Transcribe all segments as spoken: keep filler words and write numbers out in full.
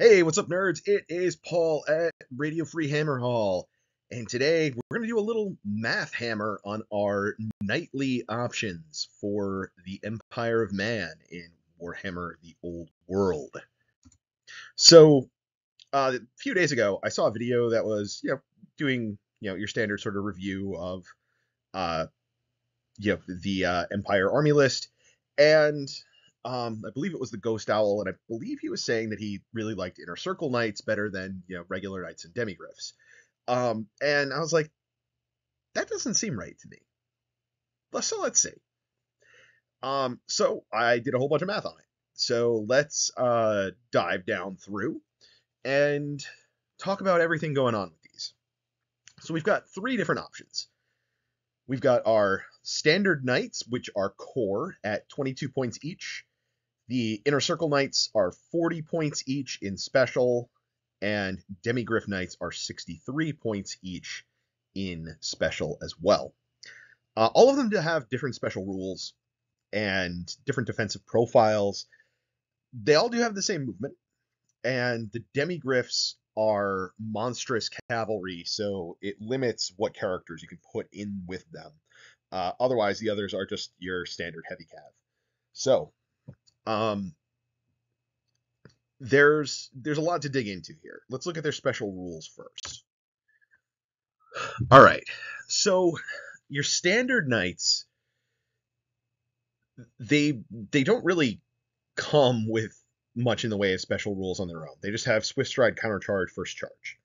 Hey, what's up, nerds? It is Paul at Radio Free Hammer Hall, and today we're going to do a little math hammer on our nightly options for the Empire of Man in Warhammer the Old World. So, uh, a few days ago, I saw a video that was, you know, doing, you know, your standard sort of review of, uh, you know, the uh, Empire Army list, and Um, I believe it was the Ghost Owl, and I believe he was saying that he really liked Inner Circle Knights better than, you know, regular Knights and Demigriffs. Um, and I was like, that doesn't seem right to me. So let's see. Um, so I did a whole bunch of math on it. So let's uh, dive down through and talk about everything going on with these. So we've got three different options. We've got our standard Knights, which are core at twenty-two points each. The Inner Circle Knights are forty points each in special, and Demigriff Knights are sixty-three points each in special as well. Uh, all of them have different special rules and different defensive profiles. They all do have the same movement, and the Demigriffs are monstrous cavalry, so it limits what characters you can put in with them. Uh, otherwise, the others are just your standard heavy cav. So, Um, there's there's a lot to dig into here. Let's look at their special rules first. All right, so your standard Knights, they they don't really come with much in the way of special rules on their own. They just have Swift Stride, Counter Charge, First Charge.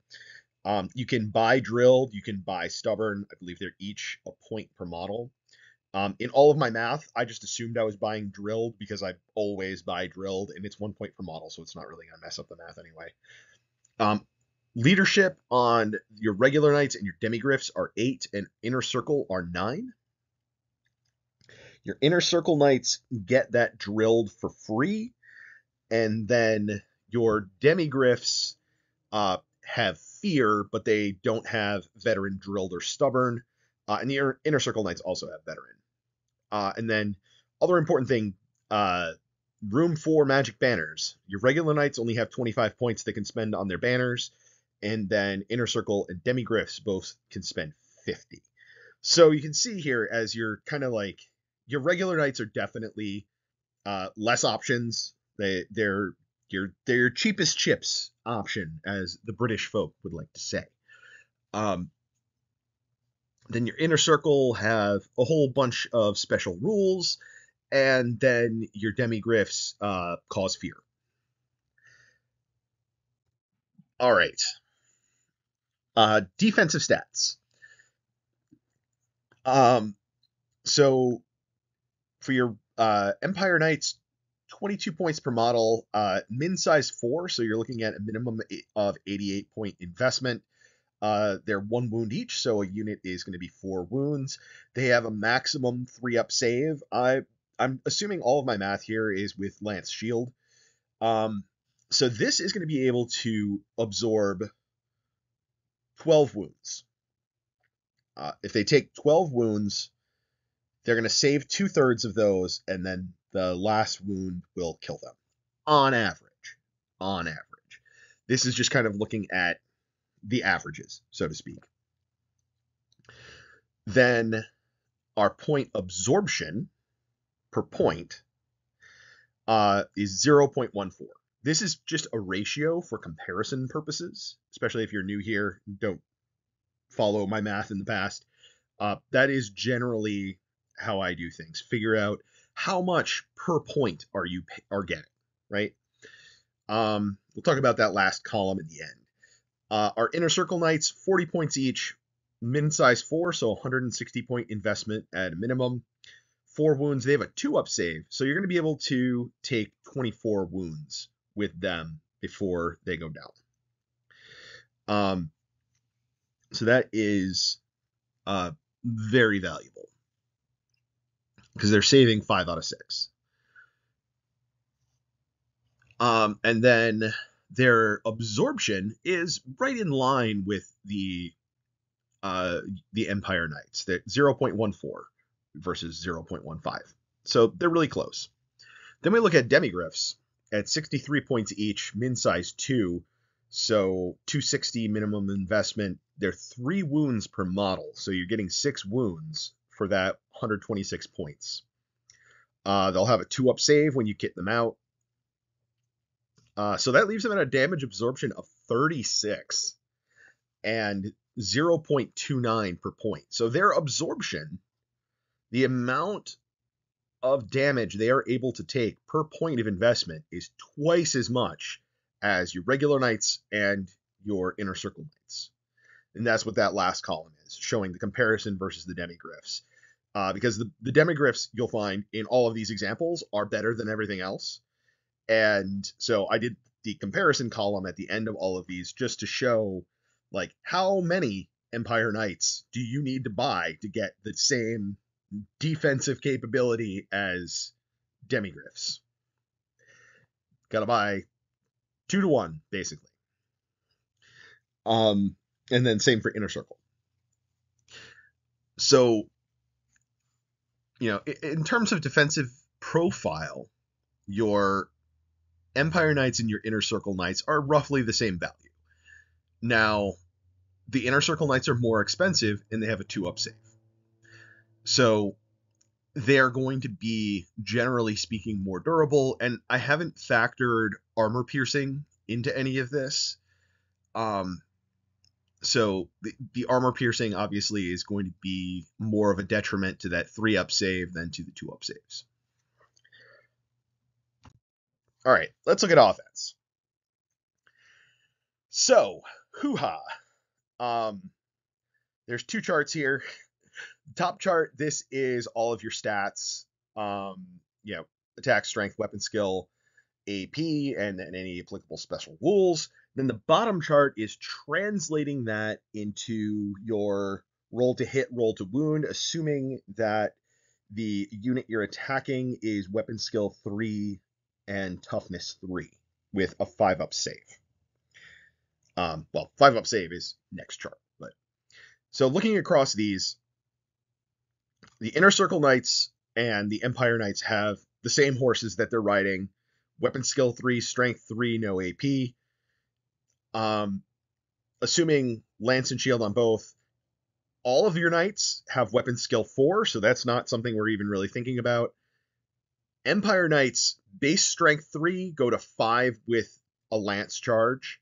Um, you can buy Drilled, you can buy Stubborn. I believe they're each a point per model. Um, in all of my math, I just assumed I was buying Drilled because I always buy Drilled, and it's one point per model, so it's not really going to mess up the math anyway. Um, leadership on your regular Knights and your Demigriffs are eight, and Inner Circle are nine. Your Inner Circle Knights get that Drilled for free, and then your Demigriffs uh, have Fear, but they don't have Veteran, Drilled, or Stubborn, uh, and the Inner Circle Knights also have Veteran. Uh, and then other important thing, uh, room for magic banners. Your regular Knights only have twenty-five points they can spend on their banners. And then Inner Circle and Demigriffs both can spend fifty. So you can see here, as you're kind of like, your regular Knights are definitely uh, less options. They, they're, your, they're your cheapest chips option, as the British folk would like to say. Um, Then your Inner Circle have a whole bunch of special rules, and then your Demigriffs uh, cause fear. All right. Uh, defensive stats. Um, so for your uh, Empire Knights, twenty-two points per model, uh, min size four, so you're looking at a minimum of eighty-eight point investment. Uh, they're one wound each, so a unit is going to be four wounds. They have a maximum three-up save. I, I'm assuming all of my math here is with Lance Shield. Um, so this is going to be able to absorb twelve wounds. Uh, if they take twelve wounds, they're going to save two-thirds of those, and then the last wound will kill them, on average. On average. This is just kind of looking at the averages, so to speak. Then our point absorption per point uh, is zero point one four. This is just a ratio for comparison purposes, especially if you're new here, don't follow my math in the past. Uh, that is generally how I do things. Figure out how much per point are you are getting, right? Um, we'll talk about that last column at the end. Uh, our Inner Circle Knights, forty points each, min size four, so one hundred sixty point investment at a minimum. Four wounds, they have a two-up save, so you're going to be able to take twenty-four wounds with them before they go down. Um, so that is uh, very valuable because they're saving five out of six. Um, and then their absorption is right in line with the uh, the Empire Knights. They're zero point one four versus zero point one five. So they're really close. Then we look at Demigriffs, at sixty-three points each, min size two, so two sixty minimum investment. They're three wounds per model, so you're getting six wounds for that one hundred twenty-six points. Uh, they'll have a two-up save when you kit them out. Uh, so that leaves them at a damage absorption of thirty-six and zero point two nine per point. So their absorption, the amount of damage they are able to take per point of investment, is twice as much as your regular knights and your inner circle knights. And that's what that last column is, showing the comparison versus the demigryphs. Uh, because the, the demigryphs, you'll find in all of these examples, are better than everything else. And so I did the comparison column at the end of all of these just to show, like, how many Empire Knights do you need to buy to get the same defensive capability as demigryphs? Got to buy two to one, basically. Um, and then same for Inner Circle. So, you know, in terms of defensive profile, your Empire Knights and your Inner Circle Knights are roughly the same value. Now, the Inner Circle Knights are more expensive, and they have a two-up save. So they're going to be, generally speaking, more durable, and I haven't factored armor piercing into any of this. Um, so the, the armor piercing, obviously, is going to be more of a detriment to that three-up save than to the two-up saves. All right, let's look at offense. So, hoo-ha. Um, there's two charts here. The top chart, this is all of your stats. Um, you know, attack, strength, weapon skill, A P, and then any applicable special rules. Then the bottom chart is translating that into your roll to hit, roll to wound, assuming that the unit you're attacking is weapon skill three and toughness three with a five up save. Um, well, five up save is next chart, but so looking across these, the Inner Circle Knights and the Empire Knights have the same horses that they're riding: weapon skill three, strength three, no A P. Um, assuming lance and shield on both, all of your knights have weapon skill four, so that's not something we're even really thinking about. Empire Knights, base strength three, go to five with a lance charge.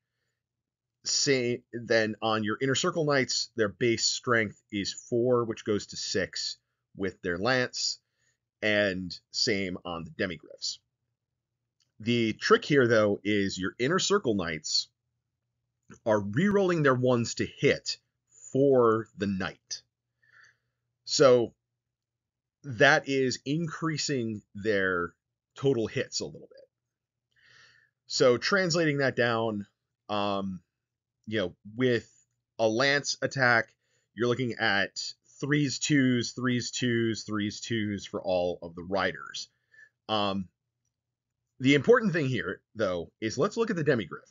Say, then on your Inner Circle Knights, their base strength is four, which goes to six with their lance, and same on the demigryphs. The trick here, though, is your Inner Circle Knights are re-rolling their ones to hit for the knight. So that is increasing their total hits a little bit. So translating that down, um, you know, with a lance attack, you're looking at threes, twos, threes, twos, threes, twos for all of the riders. Um, the important thing here, though, is let's look at the demigryph.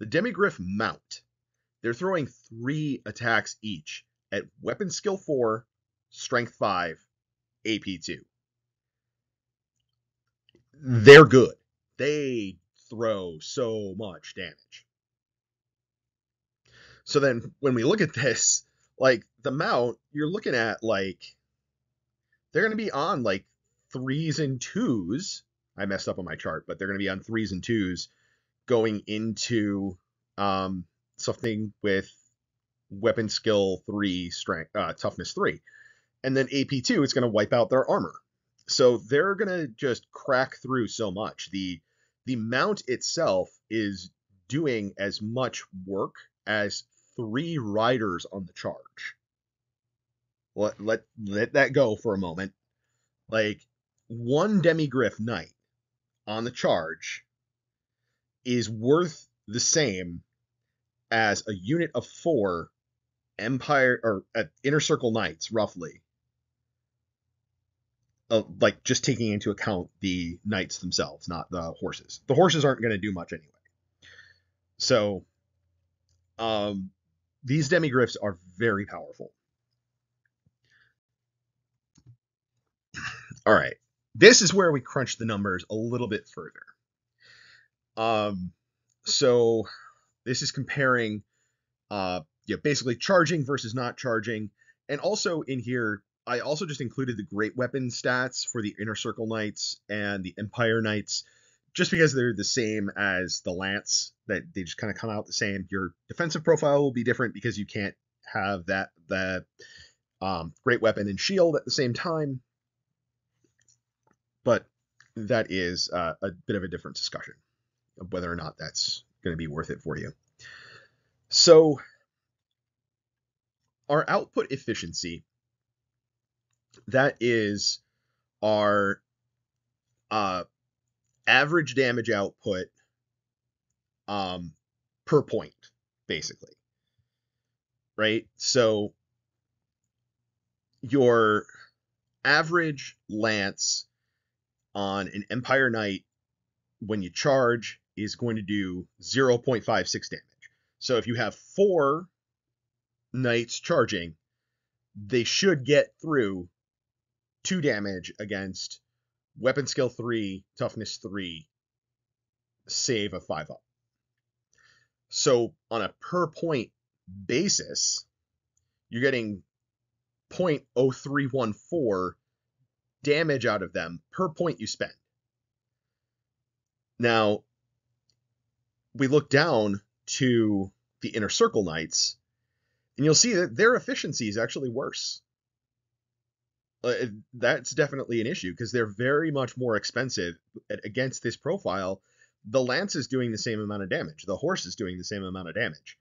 The demigryph mount. They're throwing three attacks each at weapon skill four, strength five, A P two. They're good. They throw so much damage. So then when we look at this, like the mount, you're looking at like they're going to be on like threes and twos. I messed up on my chart, but they're going to be on threes and twos going into um, something with weapon skill three, strength, uh, toughness three. And then A P two, it's going to wipe out their armor. So they're going to just crack through so much. The, the mount itself is doing as much work as three riders on the charge. Let, let, let that go for a moment. Like, one demigryph knight on the charge is worth the same as a unit of four Empire or uh, Inner Circle Knights, roughly. Uh, like, just taking into account the knights themselves, not the horses. The horses aren't going to do much anyway. So, um, these demigryphs are very powerful. All right. This is where we crunch the numbers a little bit further. Um, so this is comparing, uh, yeah, basically charging versus not charging. And also in here, I also just included the great weapon stats for the Inner Circle Knights and the Empire Knights, just because they're the same as the Lance, that they just kind of come out the same. Your defensive profile will be different because you can't have that, that, um, great weapon and shield at the same time. But that is uh, a bit of a different discussion of whether or not that's going to be worth it for you. So our output efficiency, that is our uh, average damage output um, per point, basically, right? So your average Lance on an Empire Knight, when you charge, is going to do zero point five six damage. So if you have four knights charging, they should get through two damage against weapon skill three, toughness three, save a five up. So on a per point basis, you're getting zero point zero three one four damage out of them per point you spend. Now, we look down to the Inner Circle Knights, and you'll see that their efficiency is actually worse. Uh, that's definitely an issue because they're very much more expensive at, against this profile. The Lance is doing the same amount of damage. The Horse is doing the same amount of damage.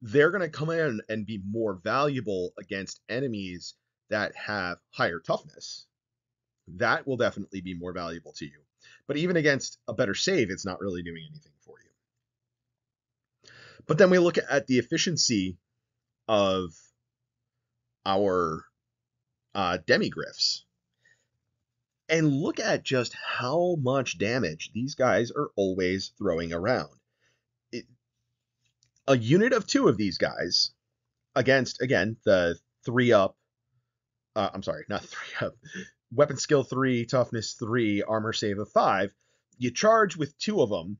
They're going to come in and be more valuable against enemies that have higher toughness. That will definitely be more valuable to you. But even against a better save, it's not really doing anything for you. But then we look at the efficiency of our uh, demigriffs, and look at just how much damage these guys are always throwing around. It, a unit of two of these guys against, again, the three up, Uh, I'm sorry, not three up. Weapon skill three, toughness three, armor save of five. You charge with two of them,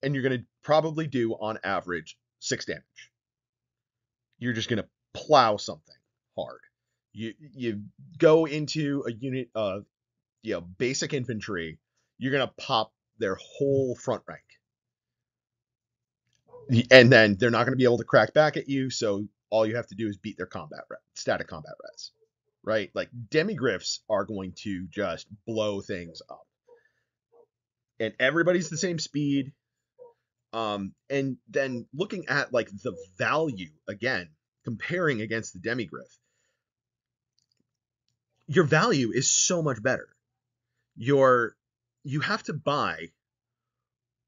and you're going to probably do, on average, six damage. You're just going to plow something hard. You you go into a unit of, you know, basic infantry, you're going to pop their whole front rank. And then they're not going to be able to crack back at you, so all you have to do is beat their combat re- static combat res. Right? Like, demigriffs are going to just blow things up. And everybody's the same speed. Um, and then looking at, like, the value, again, comparing against the demigriff, your value is so much better. Your, you have to buy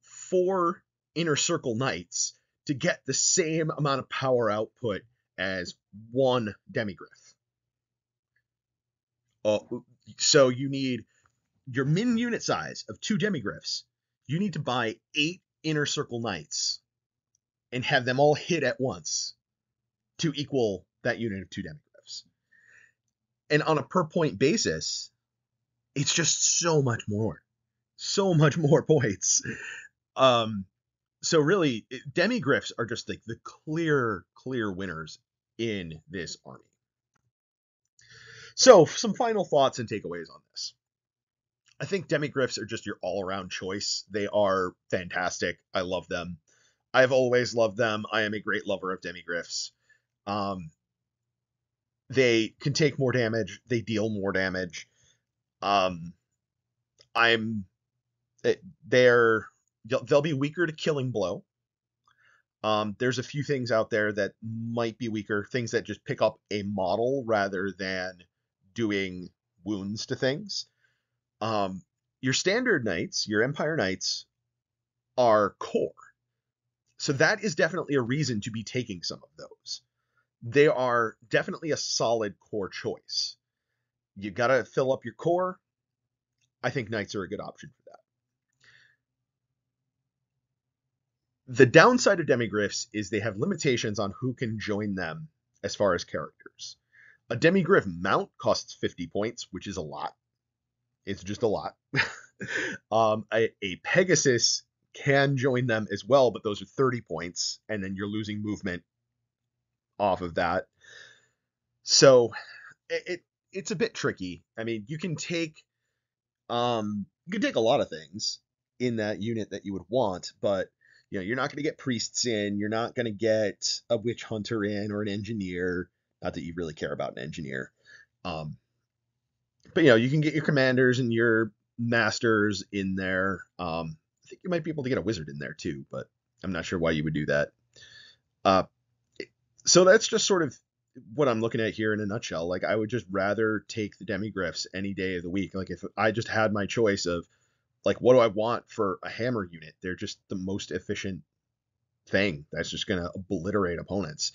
four Inner Circle Knights to get the same amount of power output as one demigriff. Uh, so you need your min unit size of two demigriffs. You need to buy eight Inner Circle Knights and have them all hit at once to equal that unit of two demigriffs. And on a per point basis, it's just so much more, so much more points. Um, so really, demigriffs are just like the clear, clear winners in this army. So, some final thoughts and takeaways on this. I think demigriffs are just your all-around choice. They are fantastic. I love them. I've always loved them. I am a great lover of demigriffs. Um, they can take more damage. They deal more damage. Um, I'm... They're... They'll be weaker to killing blow. Um, there's a few things out there that might be weaker, things that just pick up a model rather than doing wounds to things. Um, your standard knights, your Empire Knights, are core. So that is definitely a reason to be taking some of those. They are definitely a solid core choice. You got to fill up your core. I think knights are a good option for that. The downside of demigriffs is they have limitations on who can join them as far as characters. A demigriff mount costs fifty points, which is a lot. It's just a lot. um, a, a Pegasus can join them as well, but those are thirty points, and then you're losing movement off of that. So it, it it's a bit tricky. I mean, you can take um you can take a lot of things in that unit that you would want, but you know, you're not going to get priests in, you're not going to get a witch hunter in or an engineer. Not that you really care about an engineer. Um, but, you know, you can get your commanders and your masters in there. Um, I think you might be able to get a wizard in there, too, but I'm not sure why you would do that. Uh, so that's just sort of what I'm looking at here in a nutshell. Like, I would just rather take the demigryphs any day of the week. Like, if I just had my choice of, like, what do I want for a hammer unit? They're just the most efficient thing that's just going to obliterate opponents.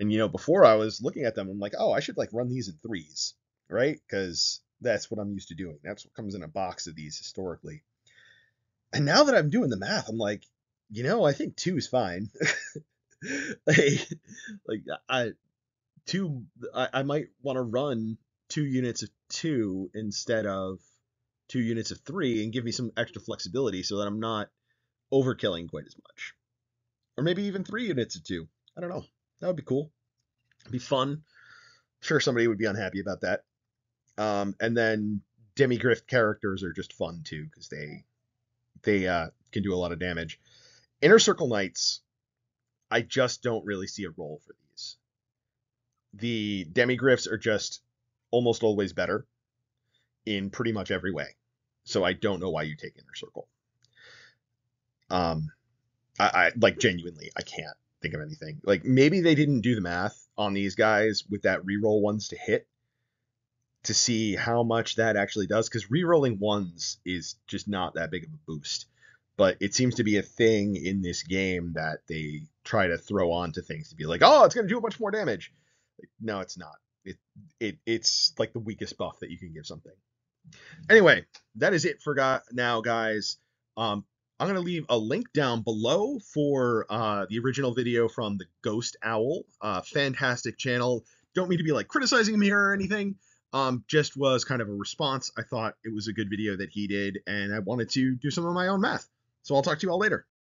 And, you know, before I was looking at them, I'm like, oh, I should, like, run these in threes, right? Because that's what I'm used to doing. That's what comes in a box of these historically. And now that I'm doing the math, I'm like, you know, I think two is fine. like, like, I two, I, I might want to run two units of two instead of two units of three and give me some extra flexibility so that I'm not overkilling quite as much. Or maybe even three units of two. I don't know. That would be cool. It'd be fun. I'm sure somebody would be unhappy about that. Um, and then demigryph characters are just fun too, because they they uh, can do a lot of damage. Inner Circle Knights, I just don't really see a role for these. The demigryphs are just almost always better in pretty much every way. So I don't know why you take Inner Circle. Um, I, I like genuinely, I can't think of anything. Like, maybe they didn't do the math on these guys with that reroll ones to hit to see how much that actually does, because rerolling ones is just not that big of a boost, but it seems to be a thing in this game that they try to throw onto things to be like, oh, it's going to do a bunch more damage. No, it's not. It it it's like the weakest buff that you can give something. Anyway, that is it for go- now, guys. Um, I'm going to leave a link down below for uh, the original video from the Ghost Owl. Uh, fantastic channel. Don't mean to be like criticizing him here or anything. Um, just was kind of a response. I thought it was a good video that he did, and I wanted to do some of my own math. So I'll talk to you all later.